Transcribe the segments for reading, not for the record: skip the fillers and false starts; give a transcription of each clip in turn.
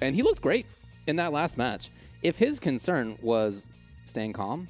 And he looked great in that last match. If his concern was staying calm,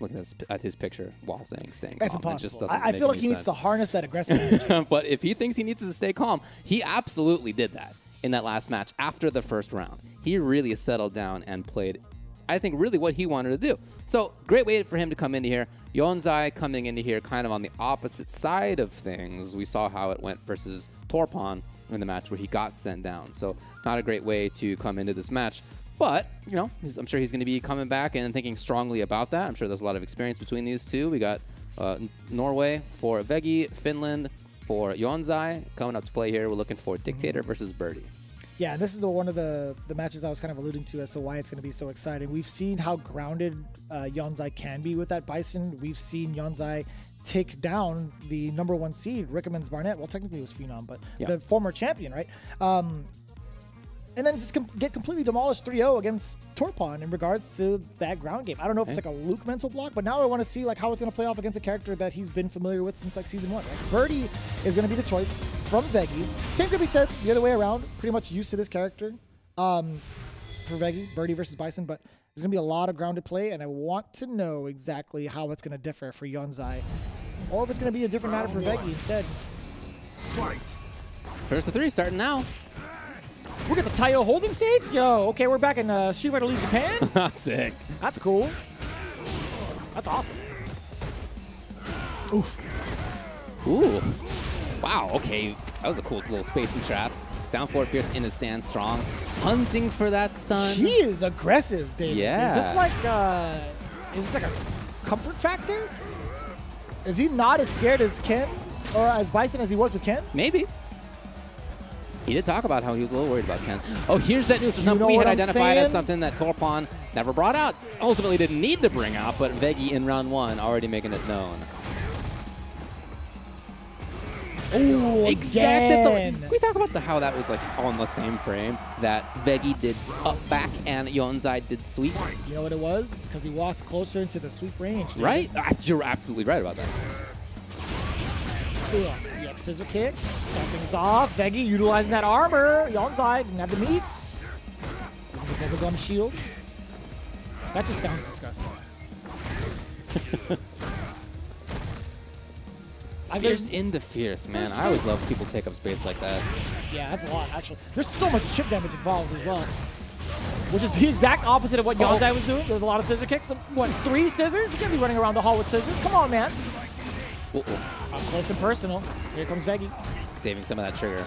look at his picture while saying staying calm. That's impossible. It just doesn't I feel like he needs to harness that aggressiveness. But if he thinks he needs to stay calm, he absolutely did that in that last match after the first round. He really settled down and played, I think, really what he wanted to do. So great way for him to come into here. Yonzai coming into here kind of on the opposite side of things. We saw how it went versus Torpon in the match where he got sent down. So not a great way to come into this match. But, you know, I'm sure he's going to be coming back and thinking strongly about that. I'm sure there's a lot of experience between these two. We got Norway for Veggey, Finland for Yonzai. Coming up to play here, we're looking for Dictator versus Birdie. Yeah, this is one of the matches I was kind of alluding to as to why it's going to be so exciting. We've seen how grounded Yonzai can be with that Bison. We've seen Yonzai take down the #1 seed, Rickmans Barnett. Well, technically it was Phenom, but yeah, the former champion, right? And then just get completely demolished 3-0 against Torpon in regards to that ground game. I don't know if it's like a Luke mental block, but now I want to see like how it's going to play off against a character that he's been familiar with since like season 1. Right? Birdie is going to be the choice from Veggey. Same could be said the other way around. Pretty much used to this character for Veggey, Birdie versus Bison, but there's going to be a lot of grounded play, and I want to know exactly how it's going to differ for Yonzai, or if it's going to be a different matter for Veggey instead. Fight. First of 3 starting now. We're at the Taiyo holding stage? Yo, okay, we're back in Shibuya League Japan. Sick. That's cool. That's awesome. Oof. Ooh. Wow, okay. That was a cool little spacey trap. Down forward fierce in his stand strong. Hunting for that stun. He is aggressive, David. Yeah. Is this like a comfort factor? Is he not as scared as Ken or as Bison as he was with Ken? Maybe. He did talk about how he was a little worried about Ken. Oh, here's that neutral jump we had identified as something that Torpon never brought out. Ultimately didn't need to bring out, but Veggey in round 1 already making it known. Ooh, exactly. Can we talk about how that was like on the same frame that Veggey did up back and Yonzai did sweep? You know what it was? It's because he walked closer into the sweep range. Dude. Right? You're absolutely right about that. Cool. Scissor kick, start things off. Veggey utilizing that armor. Yonzai didn't have the meats. Bubblegum shield. That just sounds disgusting. Fierce into fierce, man. I always love people take up space like that. Yeah, that's a lot, actually. There's so much chip damage involved as well, which is the exact opposite of what Yonzai was doing. There was a lot of scissor kicks. What, 3 scissors? You can't be running around the hall with scissors. Come on, man. Uh-oh. Up close and personal. Here comes Veggey. Saving some of that trigger.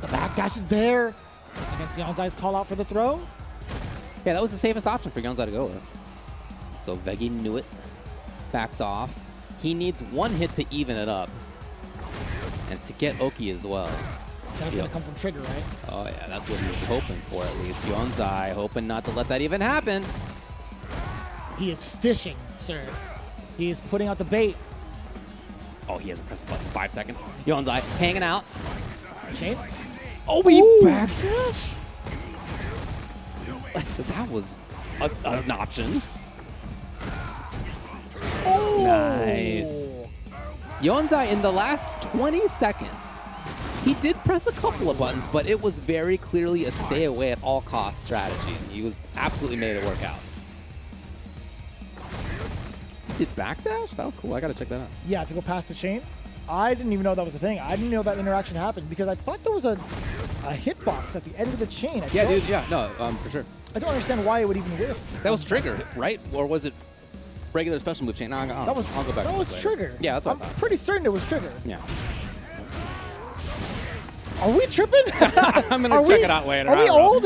The backdash is there. Against Yonzai's call out for the throw. Yeah, that was the safest option for Yonzai to go with. So Veggey knew it. Backed off. He needs 1 hit to even it up. And to get Oki as well. That's going to come from trigger, right? Oh yeah, that's what he's hoping for at least. Yonzai hoping not to let that even happen. He is fishing, sir. He is putting out the bait. Oh, he hasn't pressed the button in 5 seconds. Yonzai hanging out. Okay. Oh, he backdash. That was an option. Oh. Nice. Yonzai in the last 20 seconds. He did press a couple of buttons, but it was very clearly a stay away at all costs strategy. He was absolutely made it work out. Did backdash? That was cool. I gotta check that out. Yeah, to go past the chain. I didn't even know that was a thing. I didn't know that interaction happened because I thought there was a hitbox at the end of the chain. Yeah, dude. Yeah, no, for sure. I don't understand why it would even whiff. That was trigger, right? Or was it regular special move chain? No, I'll go back. That was trigger. Yeah, that's what I thought. I'm pretty certain it was trigger. Yeah. Are we tripping? I'm gonna check it out later. Are we old?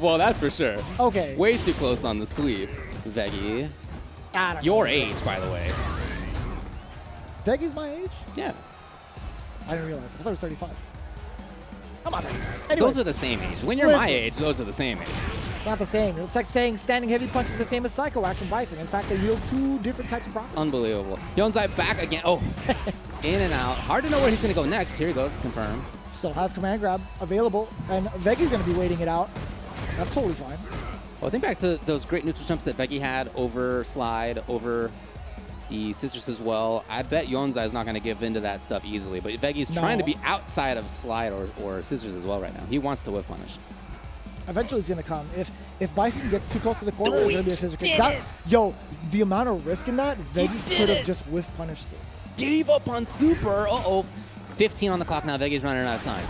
Well, that's for sure. Okay. Way too close on the sweep, Veggey. Your age, by the way. Veggey's my age? Yeah. I didn't realize. I thought it was 35. Come on. Anyway. Those are the same age. When you're my age, those are the same age. It's not the same. It's like saying standing heavy punch is the same as Psycho Action Bison. In fact, they yield 2 different types of profits. Unbelievable. Yonzai back again. Oh. In and out. Hard to know where he's going to go next. Here he goes. Confirm. Still has command grab available. And Veggey's going to be waiting it out. That's totally fine. Well, I think back to those great neutral jumps that Veggey had over slide, over the sisters as well. I bet Yonzai is not going to give in to that stuff easily, but Veggie's trying to be outside of slide or sisters as well right now. He wants to whiff punish. Eventually it's going to come. If Bison gets too close to the corner, it's going to be a scissor kick. Yo, the amount of risk in that, Veggey could have just whiff punished it. Gave up on super. Uh-oh. 15 on the clock now. Veggie's running out of time.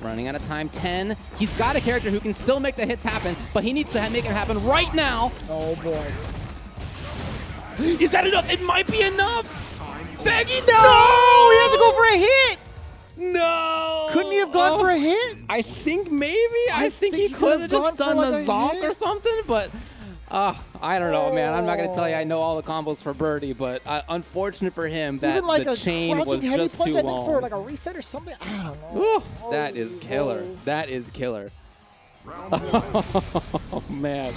Running out of time, 10. He's got a character who can still make the hits happen, but he needs to make it happen right now. Oh, boy. Is that enough? It might be enough. Veggey, no! No! He had to go for a hit! No! Couldn't he have gone for a hit? I think maybe. I think he could have just done like the zonk or something, but I don't know, man. I'm not going to tell you I know all the combos for Birdie, but unfortunate for him that like the chain was just too long. I think for like a reset or something. I don't know. Ooh, that is killer. That is killer. Oh, man.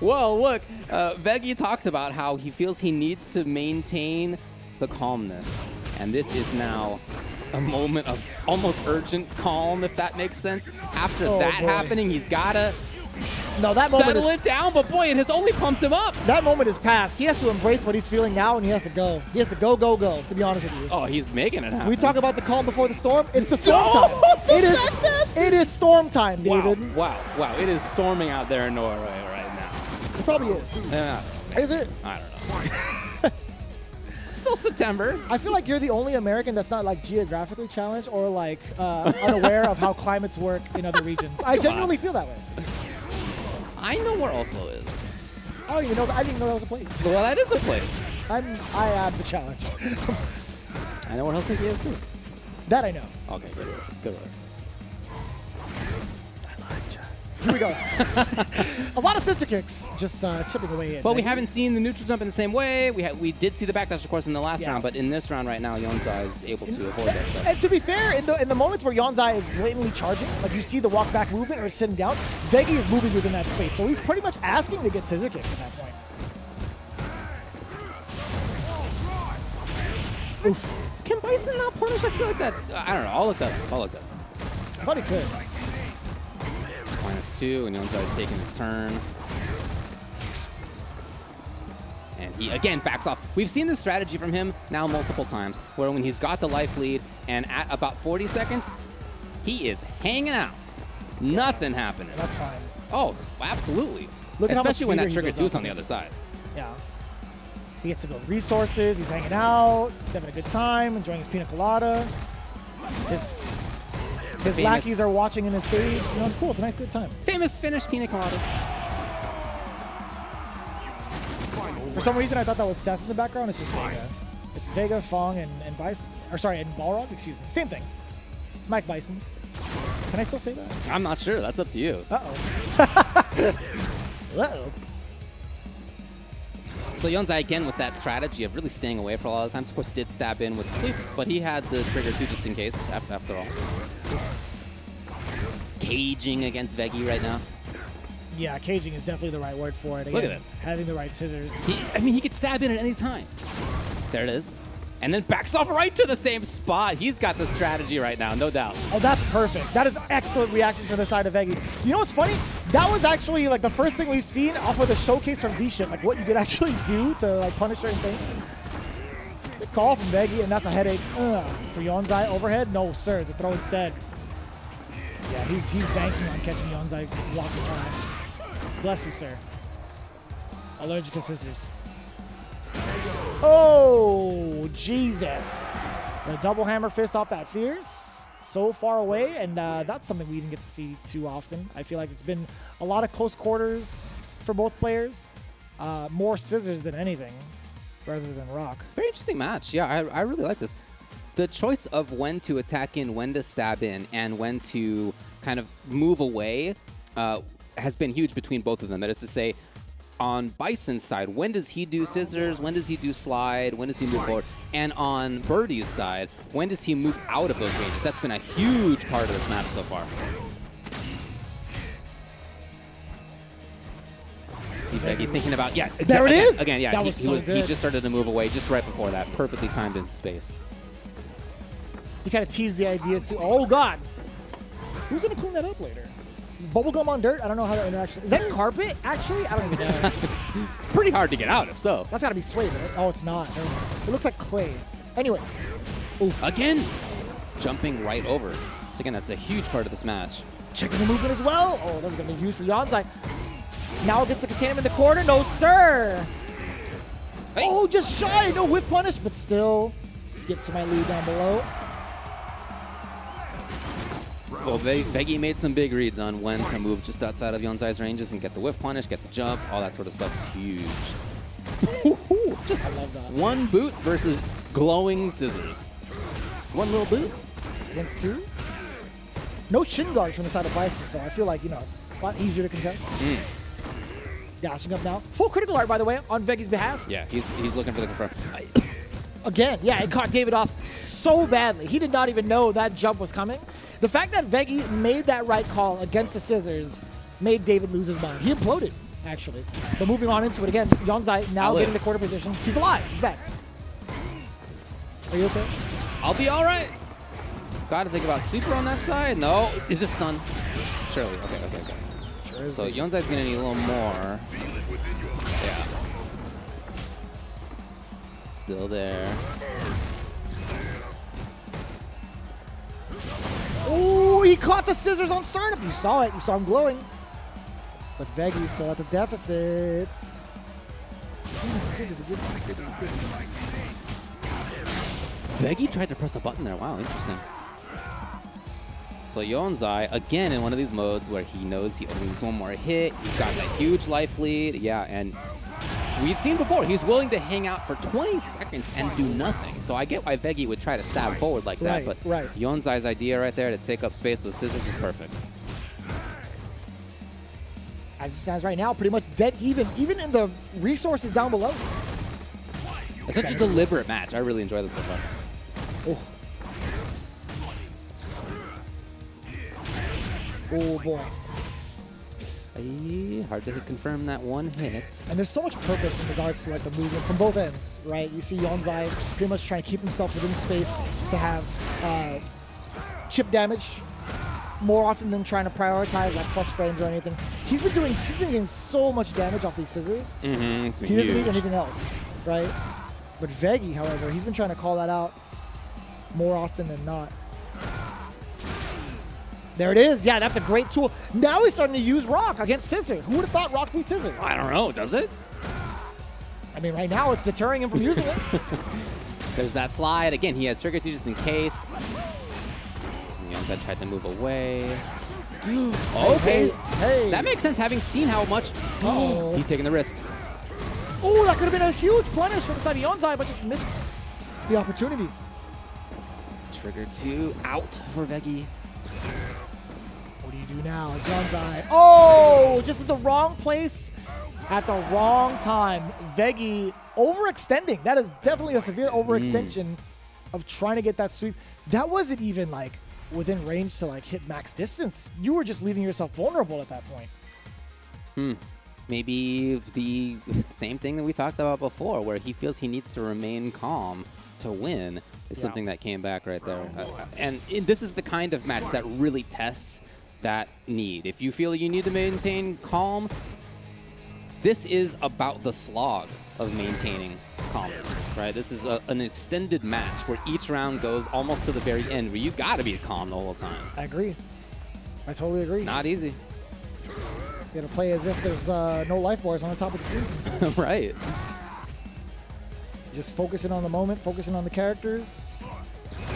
Well, look, Veggey talked about how he feels he needs to maintain the calmness, and this is now a moment of almost urgent calm, if that makes sense. After happening, he's got to settle it down, but boy, it has only pumped him up. That moment is past. He has to embrace what he's feeling now, and he has to go. He has to go, go, go, to be honest with you. Oh, he's making it happen. We talk about the calm before the storm. It's the storm time. It is storm time, David. Wow. It is storming out there in Norway right now. It probably is. Is it? I don't know. Still September. I feel like you're the only American that's not like geographically challenged or like unaware of how climates work in other regions. I genuinely feel that way. I know where Oslo is. I don't even know. I didn't know that was a place. Well, that is a place. I have the challenge. I know where Helsinki is too. That I know. Okay, good work. Good work. Here we go. A lot of sister kicks just chipping away in. But we haven't seen the neutral jump in the same way. We did see the backdash, of course, in the last round, but in this round right now, Yonzai is able to avoid that stuff. And to be fair, in the moments where Yonzai is blatantly charging, like you see the walk back movement or sitting down, Veggey is moving within that space. So he's pretty much asking to get scissor kicked at that point. Oof. Can Bison not punish? I feel like that. I don't know. I'll look that up. I thought he could. -2, and Yonzai is taking his turn. And he again backs off. We've seen this strategy from him now multiple times, where when he's got the life lead and at about 40 seconds, he is hanging out. Nothing happening. That's fine. Oh, absolutely. Look, especially when that trigger tooth on the other side. Yeah. He gets to build resources. He's hanging out. He's having a good time, enjoying his pina colada. His lackeys are watching in his city. You know, it's cool. It's a nice good time. Famous Finnish pina colada. For some reason, I thought that was Seth in the background. It's just Vega. It's Vega, Fong, and Bison. Or sorry, and Balrog. Excuse me. Same thing. Mike Bison. Can I still say that? I'm not sure. That's up to you. Uh oh. So Yonzai again with that strategy of really staying away for a lot of times. Of course, did stab in with the sleep, but he had the trigger too, just in case. After all, caging against Veggey right now. Yeah, caging is definitely the right word for it. Again, look at this, having the right scissors. I mean, he could stab in at any time. There it is, and then backs off right to the same spot. He's got the strategy right now, no doubt. Oh, that's perfect. That is excellent reaction from the side of Veggey. You know what's funny? That was actually like the first thing we've seen off of the showcase from V-Ship, like what you could actually do to like punish certain things. The call from Veggey, and that's a headache for Yonzai. Overhead? No, sir. It's a throw instead. Yeah, he's banking on catching Yonzai lots of times. Bless you, sir. Allergic to scissors. Oh, Jesus. The double hammer fist off that fierce. So far away, and that's something we didn't get to see too often. I feel like it's been a lot of close quarters for both players. More scissors than anything, rather than rock. It's a very interesting match. Yeah, I really like this. The choice of when to attack in, when to stab in, and when to kind of move away has been huge between both of them. That is to say, on Bison's side, when does he do scissors? When does he do slide? When does he move forward? And on Birdie's side, when does he move out of those ranges? That's been a huge part of this match so far. See Veggey thinking about, there it is! Again, yeah, he just started to move away just right before that. Perfectly timed and spaced. He kind of teased the idea too. Oh, God! Who's going to clean that up later? bubblegum on dirt? I don't know how that interaction is. That carpet, actually? I don't even know. It's pretty hard to get out, if so. That's gotta be suede, right? Oh, it's not. It looks like clay. Anyways. Ooh. Again, jumping right over. Again, that's a huge part of this match. Checking the movement as well. Oh, that's gonna be huge for Yonzai. Now gets to contain him in the corner. No, sir. Hey. Oh, just shy. No whip punish, but still. Skip to my lead down below. Well, Veggey made some big reads on when to move just outside of Yonzai's ranges and get the whip punish, get the jump, all that sort of stuff is huge. Ooh, just I love that. One boot versus glowing scissors. One little boot against two. No shin guards from the side of Bison, so I feel like, you know, a lot easier to contest. Mm. Dashing up now. Full critical art, by the way, on Veggie's behalf. Yeah, he's looking for the confront. Again, yeah, it caught David off so badly. He did not even know that jump was coming. The fact that Veggey made that right call against the scissors made David lose his mind. He imploded, actually. But moving on into it again, Yonzai now getting the quarter position. He's alive. He's back. Are you okay? I'll be all right. Got to think about super on that side. No. Is this stun? Surely. Okay, okay, okay. Sure so Yonzai's going to need a little more. Yeah. Still there. Oh, he caught the scissors on startup. You saw it. You saw him glowing. But Veggey's still at the deficit. Veggey tried to press a button there. Wow, interesting. So Yonzai, again, in one of these modes where he knows he only needs one more hit. He's got that huge life lead. Yeah, and we've seen before, he's willing to hang out for 20 seconds and do nothing. So I get why Veggey would try to stab forward like that, but Yonzai's idea right there to take up space with scissors is perfect. As it stands right now, pretty much dead even, even in the resources down below. It's such a deliberate match. I really enjoy this so far. Oh, oh boy. Hard to confirm that one hit. And there's so much purpose in regards to like the movement from both ends, right? You see Yonzai pretty much trying to keep himself within space to have chip damage more often than trying to prioritize like plus frames or anything. He's been doing so much damage off these scissors. Mm-hmm, he doesn't need anything else, right? But Veggey, however, he's been trying to call that out more often than not. There it is. Yeah, that's a great tool. Now he's starting to use rock against scissor. Who would have thought rock beat scissor? I don't know. Does it? I mean, right now it's deterring him from using it. There's that slide. Again, he has trigger two just in case. Yonzai tried to move away. Okay. Hey. That makes sense having seen how much he's taking the risks. Oh, that could have been a huge punish from the side of Yonzai, but just missed the opportunity. Trigger two out for Veggey. Now, Yonzai. Oh, just at the wrong place at the wrong time. Veggey overextending. That is definitely a severe overextension of trying to get that sweep. That wasn't even like within range to like hit max distance. You were just leaving yourself vulnerable at that point. Maybe the same thing that we talked about before, where he feels he needs to remain calm to win, is something that came back right there. And this is the kind of match that really tests that need. If you feel you need to maintain calm, this is about the slog of maintaining calmness, right? This is an extended match where each round goes almost to the very end where you gotta be calm the whole time. I agree. I totally agree. Not easy. You gotta play as if there's no life bars on the top of the screen. Right. Just focusing on the moment, focusing on the characters.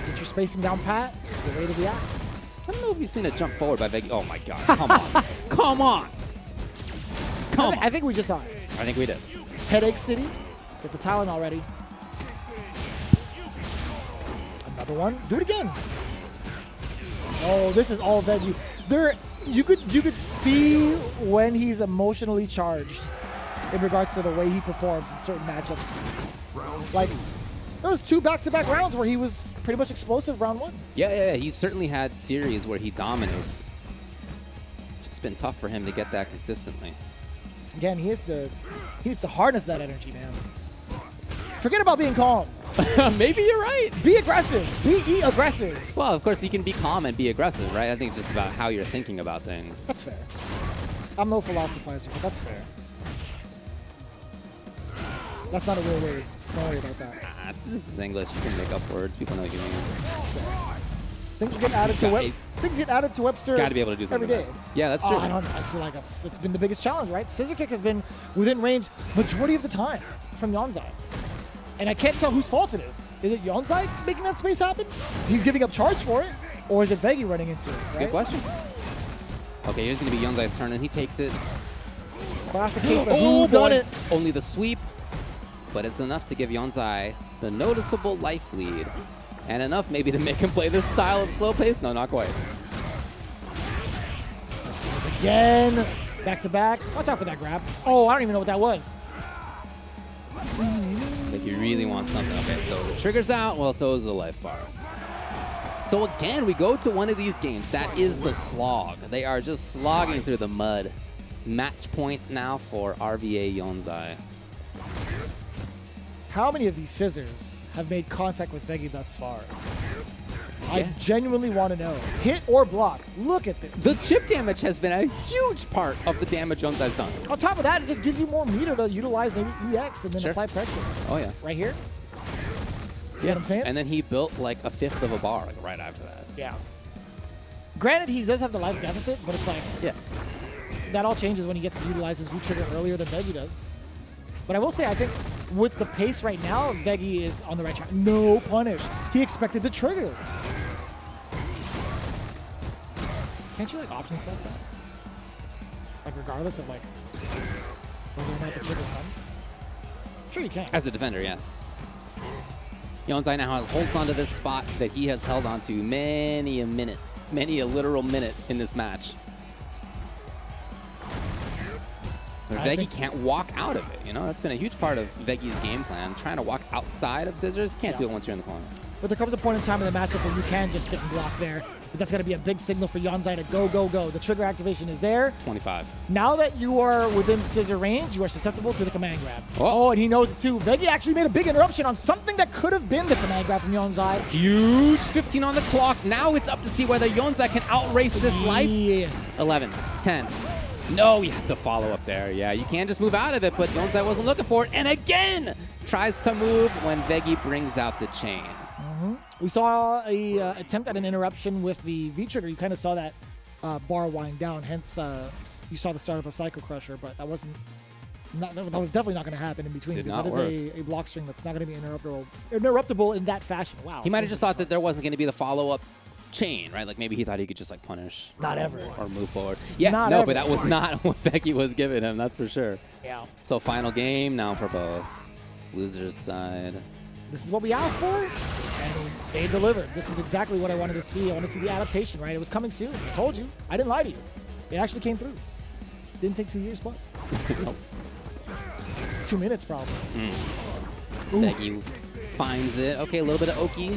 Get your spacing down pat, get ready to react. I don't know if you've seen a jump forward by Veggey. Oh my god, come on. Come on. Come on. I think we just saw it. I think we did. Headache City. Get the Talon already. Another one. Do it again. Oh, this is all Veggey. You could see when he's emotionally charged in regards to the way he performs in certain matchups. Like there was two back-to-back rounds where he was pretty much explosive round one. Yeah, he certainly had series where he dominates. It's just been tough for him to get that consistently. Again, he needs to harness that energy, man. Forget about being calm. Maybe you're right. Be aggressive. Be aggressive. Well, of course, you can be calm and be aggressive, right? I think it's just about how you're thinking about things. That's fair. I'm no philosophizer, but that's fair. That's not a real word. Don't worry about that. Nah, this is English. You can make up words. People know what you mean. Things get added to Webster. Things get added to Webster. Got to be able to do something every day. Yeah, that's true. I don't know. I feel like that's been the biggest challenge, right? Scissor kick has been within range majority of the time from Yonzai. And I can't tell whose fault it is. Is it Yonzai making that space happen? He's giving up charge for it, or is it Veggey running into it? Right? That's a good question. Okay, here's gonna be Yonzai's turn, and he takes it. Classic case of who done it. Only the sweep, but it's enough to give Yonzai the noticeable life lead, and enough maybe to make him play this style of slow pace. No, not quite. Again, back to back. Watch out for that grab. Oh, I don't even know what that was. You really want something. Okay, so the trigger's out. Well, so is the life bar. So again, we go to one of these games. That is the slog. They are just slogging through the mud. Match point now for RVA Yonzai. How many of these scissors have made contact with Veggey thus far? Yeah. I genuinely want to know. Hit or block. Look at this. The chip damage has been a huge part of the damage Yonzai's done. On top of that, it just gives you more meter to utilize maybe EX and then apply pressure. Oh, yeah. Right here? See what I'm saying? And then he built like a fifth of a bar like, right after that. Yeah. Granted, he does have the life deficit, but it's like, that all changes when he gets to utilize his root trigger earlier than Veggey does. But I will say, I think with the pace right now, Veggey is on the right track. No punish. He expected the trigger. Can't you like option select that? Like regardless of like whether or not the trigger comes? Sure you can. As a defender, yeah. Yonzai now holds onto this spot that he has held onto many a minute, many a literal minute in this match. Veggey can't walk out of it, you know? That's been a huge part of Veggie's game plan. Trying to walk outside of scissors, can't do it once you're in the corner. But there comes a point in time in the matchup where you can just sit and block there. But that's going to be a big signal for Yonzai to go, go, go. The trigger activation is there. 25. Now that you are within scissor range, you are susceptible to the command grab. Oh, and he knows it too. Veggey actually made a big interruption on something that could have been the command grab from Yonzai. Huge 15 on the clock. Now it's up to see whether Yonzai can outrace this life. 11, 10. No, you have to follow up there. Yeah, you can't just move out of it, but Yonzai wasn't looking for it. And again, tries to move when Veggey brings out the chain. We saw an attempt at an interruption with the V-trigger. You kind of saw that bar wind down, hence you saw the startup of Psycho Crusher, but that wasn't... that was definitely not going to happen in between. Because that is a block string that's not going to be interruptible in that fashion. Wow. He might have just thought that there wasn't going to be the follow-up chain, right? Like maybe he thought he could just like punish. Not ever. Or move forward. Yeah, not no, ever. But that was not what Veggey was giving him, that's for sure. Yeah. So final game now for both. Loser's side. This is what we asked for, and they delivered. This is exactly what I wanted to see. I wanted to see the adaptation, right? It was coming soon. I told you. I didn't lie to you. It actually came through. Didn't take 2 years plus. 2 minutes probably. Veggey finds it. Okay, a little bit of Oki.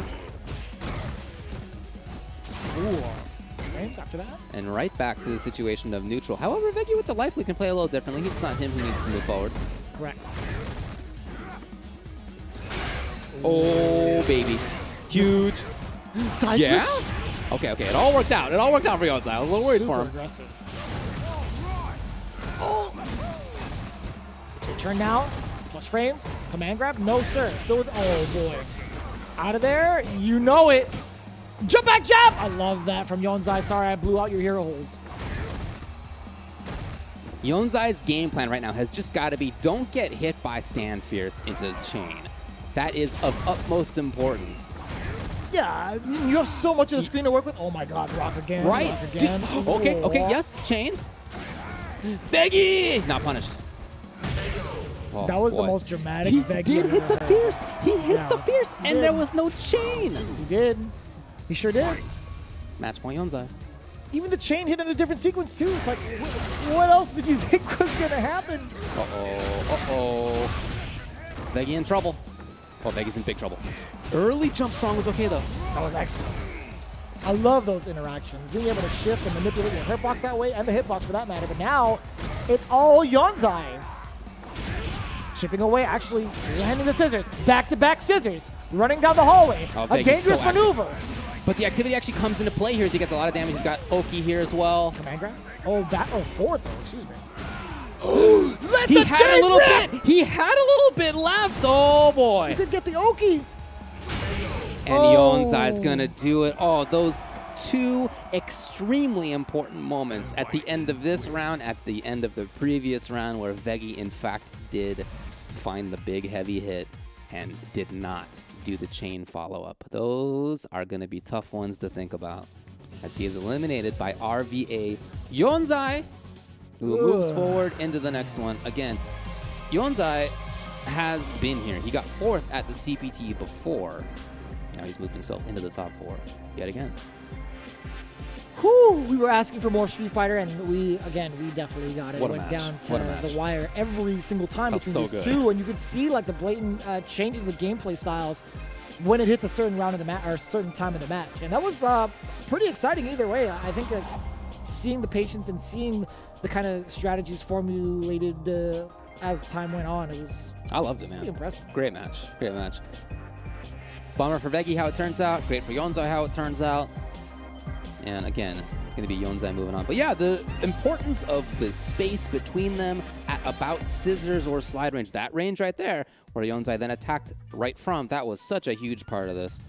Ooh, frames after that. And right back to the situation of neutral. However, Veggey with the life lead can play a little differently. It's not him who needs to move forward. Correct. Oh, baby. Huge. Side switch? Okay, okay. It all worked out. It all worked out for Yonzai. I was a little worried for him. Aggressive. Oh. Turn now. Plus frames. Command grab. No, sir. Still with... Oh, boy. Out of there. You know it. Jump back jab! I love that from Yonzai. Sorry, I blew out your hero holes. Yonzai's game plan right now has just got to be don't get hit by Stand Fierce into chain. That is of utmost importance. Yeah, you have so much of the screen to work with. Oh my god, rock again. Right? Rock again. Okay, okay, yes, chain. Veggey! Not punished. Oh, that was the most dramatic Veggey. He did hit the fierce. He hit the fierce, and there was no chain. He did. He sure did. Match point Yonzai. Even the chain hit in a different sequence too. It's like, what else did you think was going to happen? Veggey in trouble. Oh, Veggie's in big trouble. Early jump strong was okay though. That was excellent. I love those interactions. Being able to shift and manipulate your hitbox that way and the hitbox for that matter. But now, it's all Yonzai. chipping away, actually handing the scissors. Back-to-back scissors, running down the hallway. Oh, a dangerous maneuver. But the activity actually comes into play here as he gets a lot of damage. He's got Oki here as well. Command grab? Oh, that, oh, forward though, excuse me. Oh, he had a little bit left. Oh boy. He did get the Oki. And Yonzai's gonna do it. Oh, those two extremely important moments at the end of this round, at the end of the previous round, where Veggey, in fact, did find the big heavy hit and did not do the chain follow-up. Those are gonna be tough ones to think about, as he is eliminated by RVA Yonzai, who moves forward into the next one. Again, Yonzai has been here. He got fourth at the CPT before. Now he's moved himself into the top four yet again. Whew, we were asking for more Street Fighter, and we definitely got it. It went down to the wire every single time between these two, and you could see like the blatant changes of gameplay styles when it hits a certain round of the match or a certain time in the match. And that was pretty exciting either way. I think that seeing the patience and seeing the kind of strategies formulated as time went on, it was. I loved it, man. Pretty impressive. Great match. Great match. Bummer for Veggey how it turns out. Great for Yonzai how it turns out. And again, it's going to be Yonzai moving on. But yeah, the importance of the space between them at about scissors or slide range, that range right there, where Yonzai then attacked right from, that was such a huge part of this.